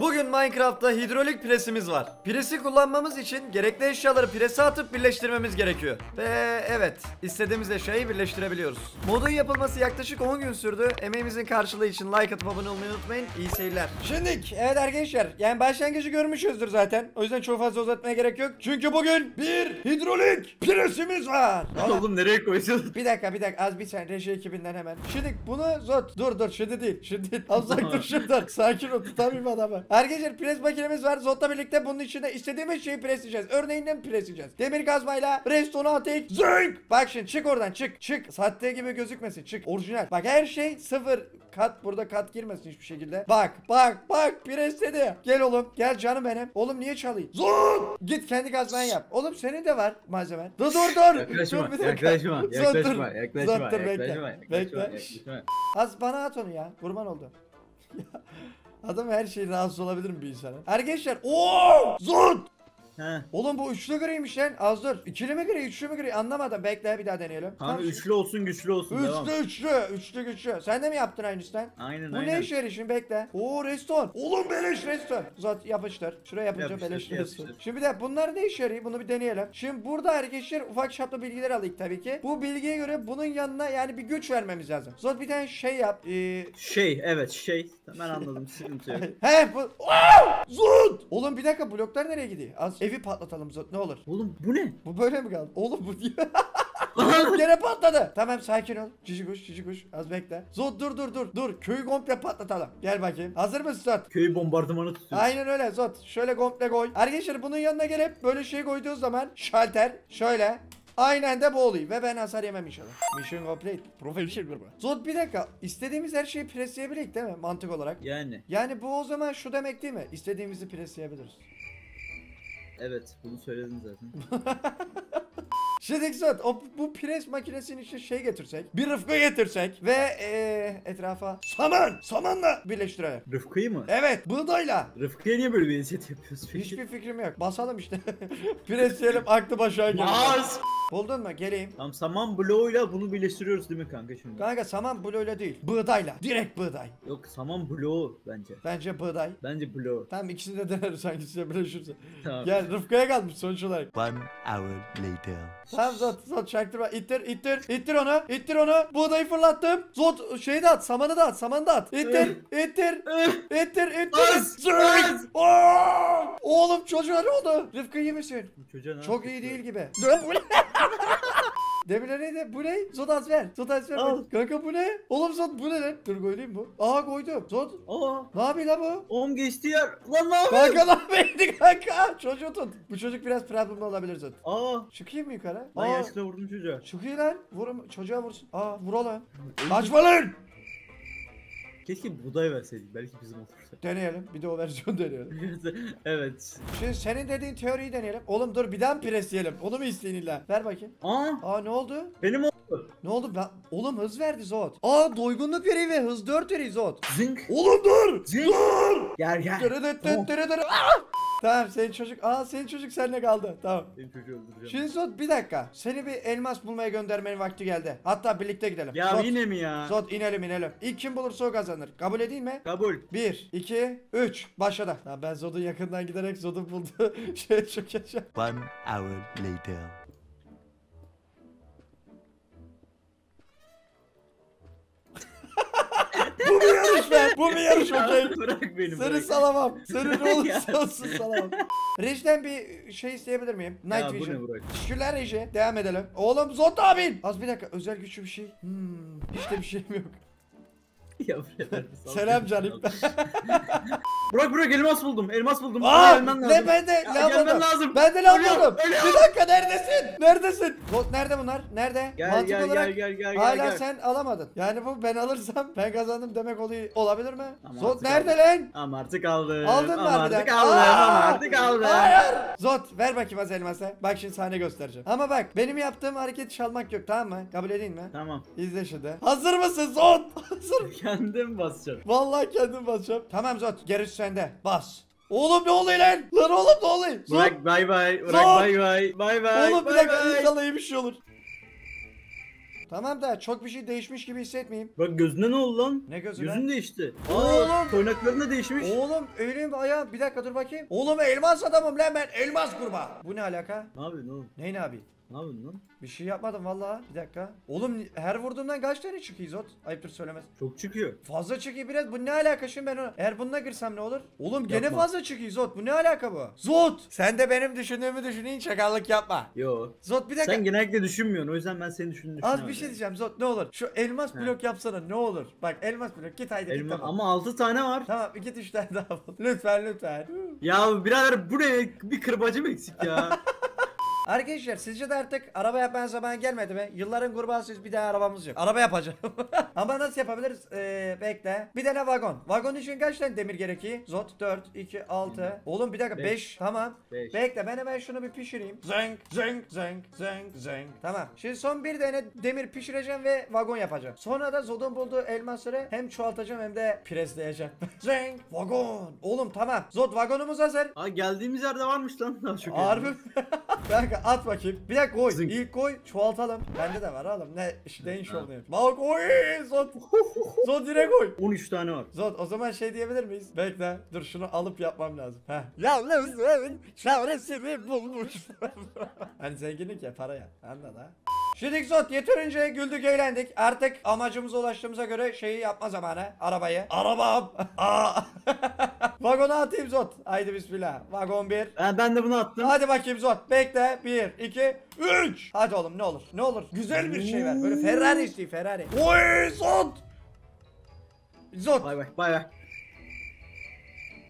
Bugün Minecraft'ta hidrolik presimiz var. Presi kullanmamız için gerekli eşyaları prese atıp birleştirmemiz gerekiyor. Ve evet, istediğimiz eşyayı birleştirebiliyoruz. Modun yapılması yaklaşık 10 gün sürdü. Emeğimizin karşılığı için like atıp abone olmayı unutmayın. İyi seyirler. Şimdilik evet arkadaşlar, yani başlangıcı görmüşüzdür zaten. O yüzden çok fazla uzatmaya gerek yok. Çünkü bugün bir hidrolik presimiz var. Oğlum nereye koyacağız? Bir dakika az bir saniye reji ekibinden hemen. Şimdi bunu Zot dur şimdi değil. Azak dur şuradan. Sakin ol, tutamayayım adamı. Arkadaşlar pres makinemiz var. Zot'la birlikte bunun içinde istediğimiz şeyi presleyeceğiz. Örneğinden presleyeceğiz. Demir kazmayla redstone'u atayım. Zınk! Bak şimdi çık oradan çık. Sahte gibi gözükmesin. Çık. Orijinal. Bak her şey sıfır. Kat burada kat girmesin hiçbir şekilde. Bak presledi. Gel oğlum. Gel canım benim. Oğlum niye çalayım? Zot! Git kendi kazmayı yap. Oğlum senin de var malzemen. Dur. Yaklaşma. Az bana at onu ya. Kurban oldu. Adam her şey rahatsız olabilir mi bir insana? Arkadaşlar ooo Zot! He. Oğlum bu üçlü griymiş lan. Az dur. İkili mi gri, üçlü mü gri? Anlamadım. Bekle bir daha deneyelim. Abi tamam, üçlü olsun, güçlü olsun. Üçlü güçlü. Sen de mi yaptın aynısından? Aynen. Bu ne işe yarışın? Bekle. Oo reston. Oğlum beleş reston. Zot yapıştır. Şuraya yapınca beleş reston. Şimdi de bunlar ne işe yarıyor? Bunu bir deneyelim. Şimdi burada arkadaşlar ufak şaplı bilgiler aldık tabii ki. Bu bilgiye göre bunun yanına yani bir güç vermemiz lazım. Zot bir tane şey yap. Şey. Ben anladım. Sıkıntı yok. He bu. Wow! Zot! Oğlum bir dakika, bloklar nereye gidiyor? Az evi patlatalım Zot, ne olur. Oğlum bu ne? Bu böyle mi kaldı? Oğlum bu diye. Yere patladı. Tamam sakin ol. Cici kuş. Az bekle. Zot dur. Köyü komple patlatalım. Gel bakayım. Hazır mısın Zot? Köyü bombardımanı tutuyoruz. Aynen öyle Zot. Şöyle komple koy. Arkadaşlar bunun yanına gelip böyle şey koyduğu zaman şalter şöyle. Aynen de bu oluyor ve ben hasar yemem inşallah. Mission complete. Profesyonel bir bu. Zot bir dakika. İstediğimiz her şeyi presleyebiliriz değil mi? Mantık olarak. Yani bu o zaman şu demek değil mi? İstediğimizi presleyebiliriz. Evet, bunu söyledin zaten. Şimdi Zot, bu pres makinesinin içine şey getirsek, bir Rıfkı getirsek ve etrafa samanla birleştirelim. Rıfkı'yı mı? Evet, buğdayla. Rıfkı'ya niye böyle bir eziyet yapıyorsun? Hiçbir fikrim yok. Basalım işte. Presleyelim, aklı başa geliyor. Buldun mu? Geleyim. Tamam, saman bloğuyla bunu birleştiriyoruz değil mi kanka şimdi? Kanka saman bloğuyla değil, buğdayla. Direkt buğday. Yok, saman bloğu bence. Bence buğday. Bence bloğu. Tamam, ikisini de deneriz hangisiyle birleşirse. Tamam. Gel Rıfkı'ya kalmış sonuç olarak. 1 hour later. Tamam Zot çaktırma, ittir onu. Buğdayı fırlattım. Zot şeyi de at, samanı da at. İttir. Oğlum çocuğa ne oldu? Rıfkı iyi misin? Çok iyi değil gibi. Demirleri de bu ne? Zot az ver. Kanka bu ne? Oğlum Zot bu ne lan? Dur koyayım bu. Aha koydum. Zot. Aa. Ne yapıyor lan bu? Oğlum geçti yer. Lan ne yapıyor? Kanka ne yapıyordu kanka? Çocuğu tut. Bu çocuk biraz problemli olabilir Zot. Aa. Çıkayım mı yukarı? Lan yaşına vurdum çocuğa. Çıkayım lan. Vurum. Çocuğa vursun. Aa vur lan. Açma lan. Keşke buğday verseydik, belki bizim otursa. Deneyelim, bir de o versiyonu deneyelim. Evet. Şimdi senin dediğin teoriyi deneyelim. Oğlum dur, bir daha mı presleyelim? Onu mu isteyin illa? Ver bakayım. Aa ne oldu? Benim oldu. Ne oldu? Oğlum hız verdi Zot. Aa doygunluk veriyor ve hız 4 veriyor Zot. Zınk. Oğlum dur. Zınk. Dur. Gel. Dırı. Tamam senin çocuk seninle kaldı. Tamam. Benim çocuğu öldüreceğim. Şimdi Zot bir dakika. Seni bir elmas bulmaya göndermenin vakti geldi. Hatta birlikte gidelim. Ya Zot, yine mi ya? Zot inelim. İlk kim bulursa o kazanır. Kabul edeyim mi? Kabul. 1, 2, 3. Başladı. Lan ben Zot'un yakından giderek Zot'u buldu. Çok yaşa. 1 hour later. Bu bir yarış be. Bu bir yarış okey. Seni salamam. Seni ne olursa olsun salamam. Reji'den bir şey isteyebilir miyim? Night Vision. Teşekkürler Reji. Devam edelim. Oğlum Zot abin. Az bir dakika. Özel güçlü bir şey. Hiç de bir şeyim yok. Selam canım. Burak elmas buldum. Aa, ne ben de lazım. Bir dakika neredesin? Nerede bunlar? Nerede? Gel. Hala sen alamadın. Yani bu ben alırsam ben kazandım demek oluyor. Olabilir mi? Zot nerede lan? Ama artık aldım. Aldın mı harbiden? Artık aldım. Hayır. Zot ver bakayım az elması. Bak şimdi sahne göstereceğim. Ama bak benim yaptığım hareketi çalmak yok, tamam mı? Kabul edeyim mi? Tamam. İzle şimdi. Hazır mısın Zot? Hazır. Kendim basacağım. Vallahi kendim basacağım. Tamam Zot, gerisi sende. Bas. Oğlum ne oluyor lan? Lan oğlum ne oluyor? Zot. Bırak bay bay. Oğlum bir dakika, inşallah iyi bir şey olur. Tamam da çok bir şey değişmiş gibi hissetmeyeyim. Bak gözüne ne oldu lan? Ne gözüne? Gözün değişti. Oğlum. Toynakların da değişmiş. Oğlum elim ayağım. Bir dakika dur bakayım. Oğlum elmas adamım lan ben. Elmas kurbağa. Bu ne alaka? Ne yapıyorsun oğlum? Neyin abi? Ne yapıyorsun lan? Bir şey yapmadım vallahi. Bir dakika. Oğlum her vurduğumdan kaç tane çıkıyor Zot? Ayıptır söylemez. Çok çıkıyor. Fazla çıkıyor biraz. Bu ne alaka şimdi ben ona? Eğer bununla girsem ne olur? Oğlum gene yapma. Fazla çıkıyor Zot. Bu ne alaka bu? Zot! Sen de benim düşündüğümü düşünün. Çakallık yapma. Yo. Zot bir dakika. Sen genellikle düşünmüyorsun. O yüzden ben seni düşündüm. Az bir şey diyeceğim Zot ne olur? Şu elmas blok yapsana ne olur? Bak elmas blok git haydi git tamam. Ama 6 tane var. Tamam 2-3 tane daha bul. Lütfen lütfen. Ya birader bu ne? Bir kırbacım eksik ya. Arkadaşlar sizce de artık araba yapmanın zamanı gelmedi mi? Yılların kurbağasıyız bir daha arabamız yok. Araba yapacağım. Ama nasıl yapabiliriz? Bekle. Bir tane vagon. Vagon için kaç tane demir gerekiyor? Zot 4, 2, 6. Oğlum bir dakika 5. Tamam. Beş. Bekle ben hemen şunu bir pişireyim. Zeng zeng zeng zeng zeng. Tamam. Şimdi son bir tane demir pişireceğim ve vagon yapacağım. Sonra da Zot'un bulduğu elmasları hem çoğaltacağım hem de presleyeceğim. Zeng vagon. Oğlum tamam. Zot vagonumuz hazır. Ha geldiğimiz yerde varmış lan. Harbi. Kanka at bakayım. Bir dakika koy. Zink. İlk koy çoğaltalım. Bende de var oğlum. Ne işten şov ne? Bak oy Zot. Zot direkt koy. 13 tane var. Zot o zaman şey diyebilir miyiz? Bekle. Dur şunu alıp yapmam lazım. Heh. Yalnız çaresini bulmuş. Hani zenginlik ya para ya. Anladın ha? Şimdi Zot yeterince güldük eğlendik. Artık amacımıza ulaştığımıza göre şeyi yapma zamanı. Arabayı. Arabam. Vagona atayım Zot. Haydi bismillah. Vagon 1. Ben de bunu attım. Hadi bakayım Zot. Bekle. 1, 2, 3. Hadi oğlum ne olur. Ne olur. Güzel bir şey ver. Böyle Ferrari istiyor Ferrari. Oy Zot. Zot. Bay bay. Bay bay.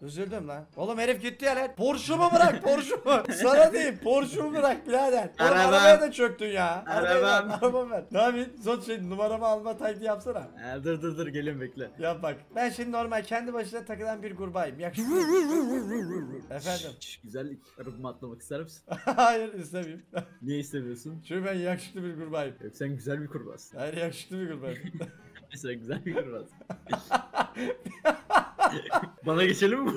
Üzüldüm lan. Oğlum herif gitti ya lan. Porsche'umu bırak Porsche'umu. Sana diyeyim Porsche'umu bırak birader. Oğlum arabaya da çöktün ya. Arabamı ver. Ne yapayım? Zot şey numaramı alma taklidi yapsana. Dur gelin bekle. Yap bak. Ben şimdi normal kendi başına takılan bir kurbağayım. Yakışıklı. Efendim. Güzellik. Arabamı atlamak ister misin? Hayır istemeyeyim. Niye istemiyorsun? Çünkü ben yakışıklı bir kurbağayım. Yok sen güzel bir kurbağasın. Hayır yakışıklı bir kurbağayım. Sen güzel bir kurbağasın. Bana geçelim mi?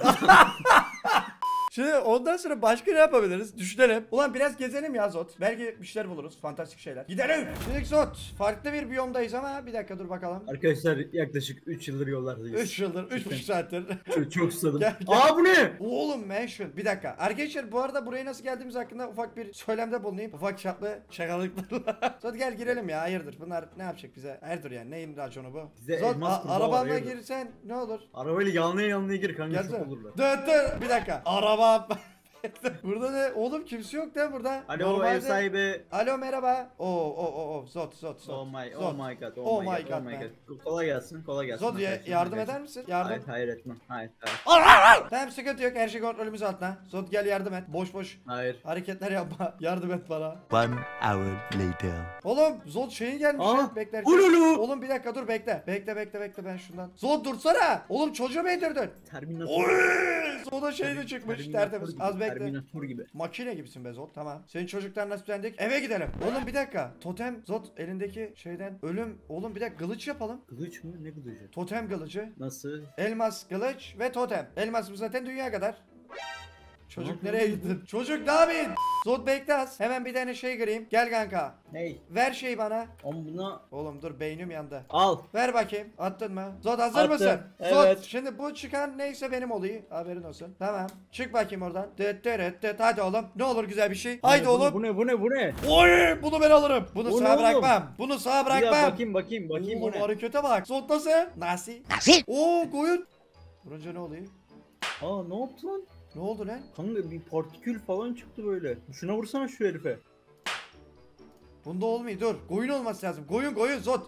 Şimdi ondan sonra başka ne yapabiliriz? Düşünelim. Ulan biraz gezelim ya Zot. Belki bir şeyler buluruz. Fantastik şeyler. Gidelim. Şimdi Zot. Farklı bir biyomdayız ama bir dakika dur bakalım. Arkadaşlar yaklaşık 3 yıldır yollardayız. 3 yıldır. 3,5 saattir. Çok susadım. Aa bu ne? Oğlum mansion. Bir dakika. Arkadaşlar bu arada buraya nasıl geldiğimiz hakkında ufak bir söylemde bulunayım. Ufak çaplı şakalıklarla. Zot gel girelim ya. Hayırdır? Bunlar ne yapacak bize? Hayırdır yani. Neyin raconu bu? Bize Zot arabanla girsen ne olur? Arabayla yanlaya gir kanka. Çok olurlar. Dur. Bir dakika. Araba. Burada ne? Oğlum kimse yok değil mi burada? Alo normalde... ev sahibi. Alo merhaba. Zot. Oh my god. Kolay gelsin. Zot yardım eder misin? Yardım. Hayır etmem. Hayır. Tamam sıkıntı yok. Her şey kontrolümüz altına. Zot gel yardım et. Boş. Hayır. Hareketler yapma. Yardım et bana. 1 hour later. Oğlum Zot şeyin gelmiş. Bekler. Oğlum bir dakika dur bekle. Bekle ben şundan. Zot dursana. Oğlum çocuğu beydirdin. O da şeyle çıkmış. Tertemiz. Az bekle. Terminator gibi. Makine gibisin be Zot. Tamam. Senin çocuklar nasıl dendik? Eve gidelim. Oğlum bir dakika. Totem Zot elindeki şeyden ölüm. Oğlum bir dakika kılıç yapalım. Kılıç mı? Ne kılıcı? Totem kılıcı. Nasıl? Elmas kılıç ve totem. Elmasımız zaten dünya kadar. Çocuk nereye gittin? Çocuk ne yapayım? Zot bekle az. Hemen bir tane şey gireyim. Gel kanka. Ney? Ver şeyi bana. Oğlum buna. Oğlum dur beynim yandı. Al. Ver bakayım. Attın mı? Zot hazır Attım. Mısın? Evet. Zot şimdi bu çıkan neyse benim oluyor. Haberin olsun. Tamam. Çık bakayım oradan. Hadi oğlum. Ne olur güzel bir şey. Haydi oğlum. Bu ne? Oy! Bunu ben alırım. Bunu sağa bırakmam. Bir bakayım. Oğlum harekete bak. Zot nasıl? Oo koyun. Vurunca ne oluyor? Aa ne yaptın lan? Ne oldu lan? Kanka bir partikül falan çıktı böyle. Şuna vursana şu herife. Bunda olmuyor dur. Koyun olması lazım. Koyun Zot.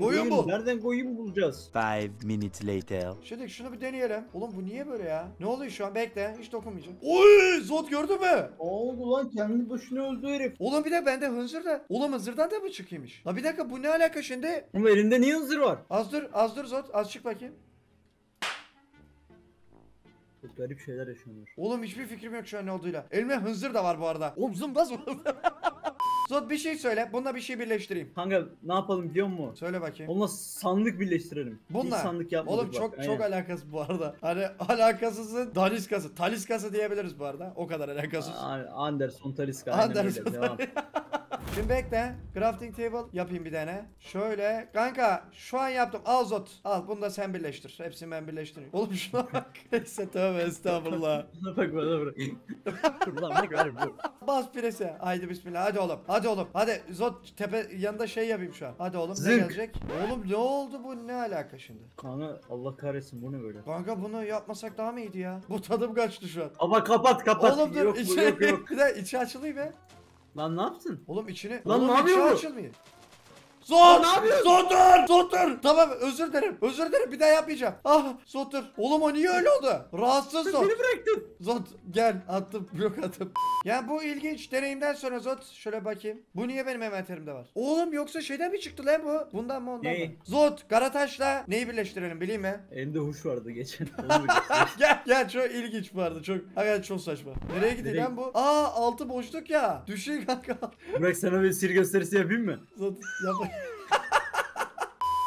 Koyun bu. Nereden koyun bulacağız? 5 minutes later. Şimdi şunu bir deneyelim. Oğlum bu niye böyle ya? Ne oluyor şu an? Bekle. Hiç dokunmayacağım. Oy Zot gördün mü? Oldu lan kendi başına öldü herif. Oğlum bir de bende hınzır da. Oğlum hınzırdan da mı çıkıyormuş? La bir dakika bu ne alaka şimdi? Oğlum elinde niye hınzır var? Az dur Zot. Az çık bakayım. Çok garip şeyler yaşanıyor. Oğlum hiçbir fikrim yok şu an ne olduğuyla. Elime hınzır da var bu arada. Oğlum zımbaz mı? Zot bir şey söyle. Bununla bir şey birleştireyim. Kanka ne yapalım biliyor musun? Söyle bakayım. Onunla sandık birleştirelim. Bununla? Hiç sandık yapmadık. Oğlum çok alakası bu arada. Hani alakasızın Taliskası. Taliskası diyebiliriz bu arada. O kadar alakasız. Anderson Taliska. Anderson Taliska. Şimdi bekle. Crafting table yapayım bir tane. Şöyle. Kanka şu an yaptım. Al Zot. Al bunu da sen birleştir. Hepsini ben birleştireyim. Oğlum şuna bak. Neyse tövbe estağfurullah. Buna bak bana bırak. Bas pirese. Haydi bismillah. Hadi oğlum. Hadi oğlum. Hadi Zot tepe yanında şey yapayım şu an. Hadi oğlum. Zink. Ne gelecek? Oğlum ne oldu bu? Ne alaka şimdi? Kanka Allah kahretsin bu ne böyle? Kanka bunu yapmasak daha mı iyiydi ya? Bu tadım kaçtı şu an. Ama kapat. Oğlum dur. Yok. Bir de içi açılıyor be. Lan ne yaptın? Oğlum içine... Lan ne yapıyor bu? Zot! Zotur! Zotur! Tamam özür dilerim. Özür dilerim bir daha yapmayacağım. Ah Zotur. Oğlum o niye öyle oldu? Rahatsız Zot. Beni bıraktın. Zot gel attım. Blok attım. Ya bu ilginç deneyimden sonra Zot. Şöyle bakayım. Bu niye benim envanterimde var? Oğlum yoksa şeyden mi çıktı lan bu? Bundan mı ondan mı? Zot Karataş'la neyi birleştirelim bileyim mi? Elinde huş vardı geçen. Gel çok ilginç vardı. Çok hakikaten çok saçma. Nereye gidiyor lan bu? Aa altı boşluk ya. Düşün kanka. Burak sana bir sihir gösterisi yapayım mı? Zot yap.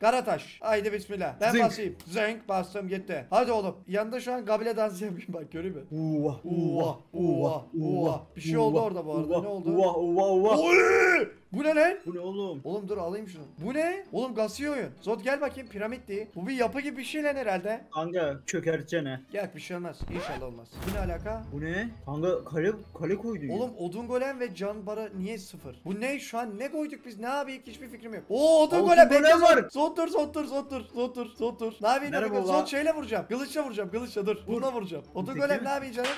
Karataş. Haydi bismillah. Ben basayım. Zenk bastım gitti. Hadi oğlum. Yanında şu an kabile dansı yapayım bak görüyor musun? Uva uva uva uva. Bir şey oldu orada bu arada. Ne oldu? Uva uva uva. Bu ne lan? Bu ne oğlum? Oğlum dur alayım şunu. Bu ne? Oğlum gasıyor oyun. Zot gel bakayım piramit değil. Bu bir yapı gibi bir şey lan herhalde. Kanka çökertcene. Gel bir şey olmaz. İnşallah olmaz. Bu ne alaka? Bu ne? Kanka kale koyduk. Oğlum ya. Odun golem ve can bara niye sıfır? Bu ne şu an ne koyduk biz? Ne abi hiçbir fikrim yok. Oo odun golem. Bekle var. Zot dur. Ne yapayım? Zot şeyle vuracağım. Kılıçla dur. Bununla vuracağım. Odun golem ne yapayım canım?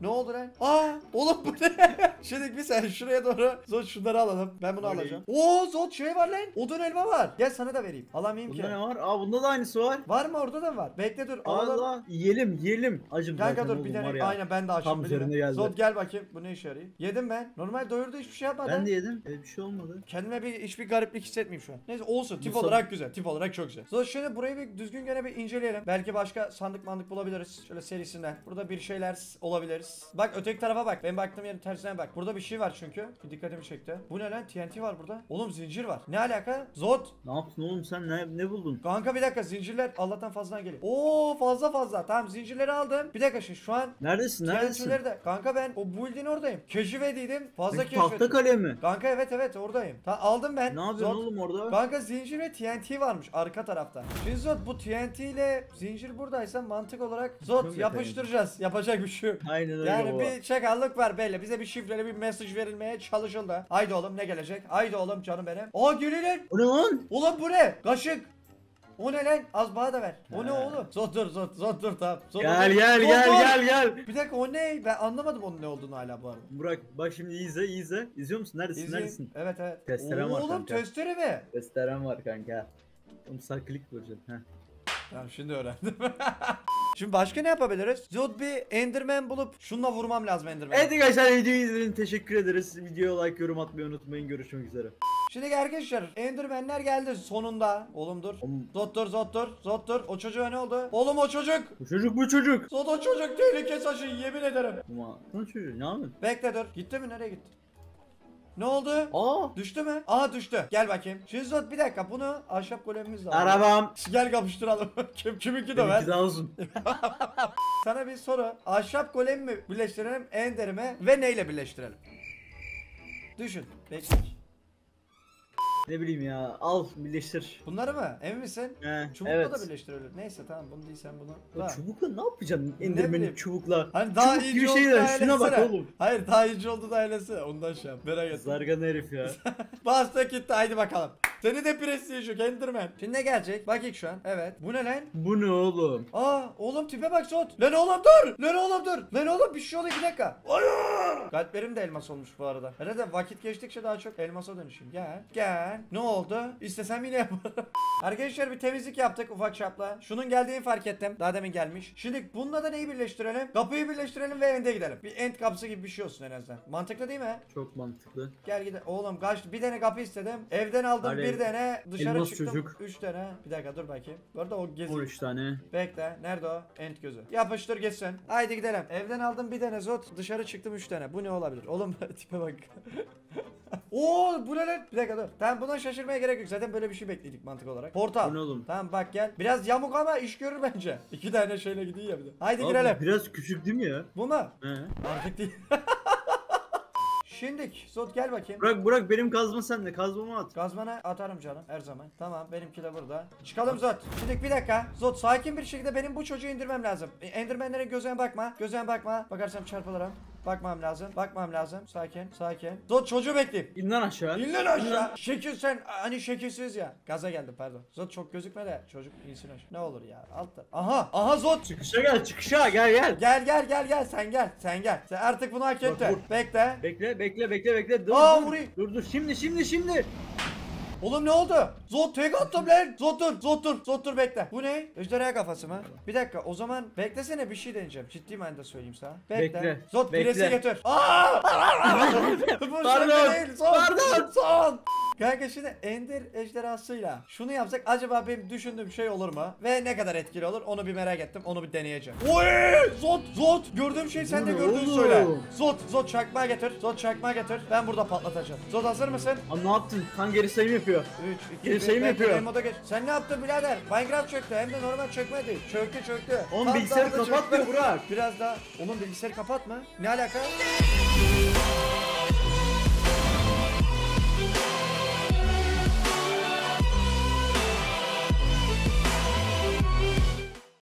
Ne oldu lan? Aa oğlum bu ne? Şimdi bir sen şuraya doğru Zot şunları alalım. Ben bunu alacağım. Oo Zot şey var lan. Odun elma var. Gel sana da vereyim. Alamayayım ki. Bunda ne var? Aa bunda da aynısı var. Var mı orada da var? Bekle dur. Alalım. Yiyelim. Acım kanka zaten dur bir tane. Aynen ben de açım. Zot gel bakayım. Bu ne işe yarayayım? Yedim ben. Normal doyurdu hiçbir şey yapmadı. Ben de yedim. Bir şey olmadı. Kendime hiçbir gariplik hissetmeyeyim şu an. Neyse olsun. Tip olarak güzel. Tip olarak çok güzel. Zot şöyle burayı bir düzgün gene bir inceleyelim. Belki başka sandık bulabiliriz. Şöyle serisinden. Burada bir şeyler olabiliriz. Bak öteki tarafa bak. Ben baktığım yerin tersine bak. Burada bir şey var çünkü. Dikkatimi çekti. Bu ne lan? TNT var burada. Oğlum zincir var. Ne alaka? Zot. Ne yaptın oğlum sen? Ne buldun? Kanka bir dakika zincirler Allah'tan fazla geliyor. Oo fazla. Tamam zincirleri aldım. Bir dakika şu an. Neredesin? De... Kanka ben o build'in oradayım. Keşif ediydim. Fazla keşif ettim. Tahta kale mi? Kanka evet oradayım. Aldım ben. Ne yapıyorsun oğlum orada? Kanka zincir ve TNT varmış arka tarafta. Şimdi Zot bu TNT ile zincir buradaysa mantık olarak Zot yapıştıracağız. Yapacak bir şey yok. Aynen öyle. Yani bir çakallık var belli. Bize bir şifreli bir mesaj verilmeye çalışıldı. Haydi oğlum ne gelecek? Haydi oğlum canım benim. Aa geliyor lan. O ne lan? Ulan bu ne? Kaşık. O ne lan? Az bana da ver. O ne oğlum? Zot dur tamam. Gel. Bir dakika o ne? Ben anlamadım onun ne olduğunu hala bu arada. Burak bak şimdi izle. İzliyor musun? Neredesin? Evet. Testerem var. Oğlum testere mi? Testerem var kanka. Oğlum sağ klik vuracağım. Tamam şimdi öğrendim. Şimdi başka ne yapabiliriz? Zot bir Enderman bulup şununla vurmam lazım Enderman'ı. Evet arkadaşlar videoyu izlediğiniz için teşekkür ederiz. Videoya like, yorum atmayı unutmayın. Görüşmek üzere. Şimdi arkadaşlar Enderman'ler geldi sonunda. Oğlum dur. Zot dur. O çocuğa ne oldu? Oğlum o çocuk. Bu çocuk. Zot o çocuk tehlike saçı yemin ederim. Bu çocuğu ne yapıyorsun? Bekle dur. Gitti mi? Nereye gitti? Ne oldu? Aa düştü mü? Aa düştü. Gel bakayım. Şimdi Zot bir dakika bunu ahşap golemimiz var. Arabam. Gel kapıştıralım. Kiminki de ver. Sana bir soru. Ahşap golemi mi birleştirelim? Enderime ve neyle birleştirelim? Düşün. Bekle. Ne bileyim ya. Al birleştir. Bunları mı? Emin misin? Çubukla evet. Da birleştirilir. Neyse tamam bunu değil sen bunu. Ya çubukla ne yapacaksın? Enderman'in çubukla. Hani daha çubuk iyi şeyler. Şuna bak oğlum. Hayır daha iyi oldu da ailesi. Ondan şey yap. Merak etme. Zargan herif ya. Basta gitti haydi bakalım. Seni de prestij Enderman. Şimdi ne gelecek? Bak ilk şu an. Evet. Bu ne lan? Bu ne oğlum? Aa oğlum tipe bak Zot. Lan oğlum dur. Lan oğlum bir şey oldu 2 dakika. Kalplerim de elmas olmuş bu arada. Herhalde vakit geçtikçe daha çok elmasa dönüşeyim. Gel. Ne oldu? İstesem yine yaparım. Arkadaşlar bir temizlik yaptık ufak çapla. Şunun geldiğini fark ettim. Daha demin gelmiş. Şimdi bununla da neyi birleştirelim? Kapıyı birleştirelim ve end'e gidelim. Bir end kapısı gibi bir şey olsun en azından. Mantıklı değil mi? Çok mantıklı. Gel gidelim. Oğlum kaç bir tane kapı istedim. Evden aldım Arif. Bir tane. Dışarı elmas çıktım. Çocuk. 3 tane. Bir dakika dur bakayım. Bu arada o gezi. 13 tane. Bekle. Nerede o? End gözü. Yapıştır geçsin. Haydi gidelim. Evden aldım bir tane Zot. Dışarı çıktım 3 tane. Bu ne olabilir? Oğlum tipe bak. Oo bu ne lan? Bir dakika dur. Tamam buna şaşırmaya gerek yok. Zaten böyle bir şey bekledik mantık olarak. Portal. Bu ne oğlum? Tamam bak gel. Biraz yamuk ama iş görür bence. 2 tane şeyle gidiyor ya bir de. Haydi girelim. Biraz küçük değil mi ya? Bu mu? He. Artık değil. Şimdik Zot gel bakayım. Burak benim kazma sende, kazmamı at. Kazmana atarım canım her zaman. Tamam benimki de burada. Çıkalım Zot. Şimdik bir dakika. Zot sakin bir şekilde benim bu çocuğu indirmem lazım. Endermenlere gözüne bakma. Gözüne bakma. Bakarsam çarpılırım. Bakmam lazım. Bakmam lazım. Sakin. Sakin. Zot çocuğu bekleyeyim. İn lan aşağı. İn lan aşağı. Şekil sen. Hani şekilsiz ya. Gaza geldim pardon. Zot çok gözükme de çocuk insin aşağı. Ne olur ya. Altta. Aha. Aha Zot. Çıkışa gel. Çıkışa gel gel. Gel gel gel gel. Sen gel. Sen gel. Sen artık bunu hak ettin. Bekle. Bekle. Bekle. Bekle. Bekle. Dur. Aa, dur. Vurayım. Dur dur. Şimdi. Şimdi. Şimdi. Oğlum ne oldu? Zot tek attım lan. Zot dur. Zot dur. Zot dur bekle. Bu ne? Ejderha kafası mı? Bir dakika o zaman beklesene bir şey deneyeceğim. Ciddi manada söyleyeyim sana. Bekle. Zot birisi getir. Aaa! Pardon. Pardon. Son. Kanka şimdi ender ejderhasıyla şunu yapsak acaba benim düşündüğüm şey olur mu? Ve ne kadar etkili olur onu bir merak ettim. Onu bir deneyeceğim. Oy! Zot! Zot! Gördüğüm şey sen de gördüğünü söyle. Zot! Zot çakmağı getir. Zot çakmağı getir. Ben burada patlatacağım. Zot hazır mısın? Abi ne yaptın? Kan geri sayım yapıyor. 3, 2, 1, yapıyor. Moda geç. Sen ne yaptın birader? Minecraft çöktü. Hem de normal çökme değil. Çöktü. Onun bilgisayarı kapatma Burak. Biraz daha. Onun bilgisayarı kapatma. Ne alaka?